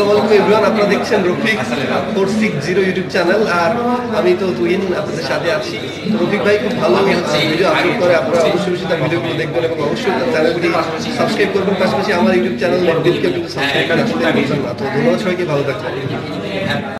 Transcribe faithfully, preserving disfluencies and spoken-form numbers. আসসালামু আলাইকুম এভরিওয়ান, আপনারা দেখছেন Rafiq four six zero YouTube channel. আর আমি তো তুহিন আপনাদের সাথে আছি। রফিক ভাই খুব ভালো ভিডিও আপলোড করে, আপনারা অবশ্যই বেশি তার ভিডিওগুলো দেখবেন এবং অবশ্যই চ্যানেলটি সাবস্ক্রাইব করবেন, পাশাপাশি আমার ইউটিউব চ্যানেল নেটবিলকে কিন্তু সাবস্ক্রাইব করে রাখবেন। ধন্যবাদ সবাইকে, ভালো থাকবেন।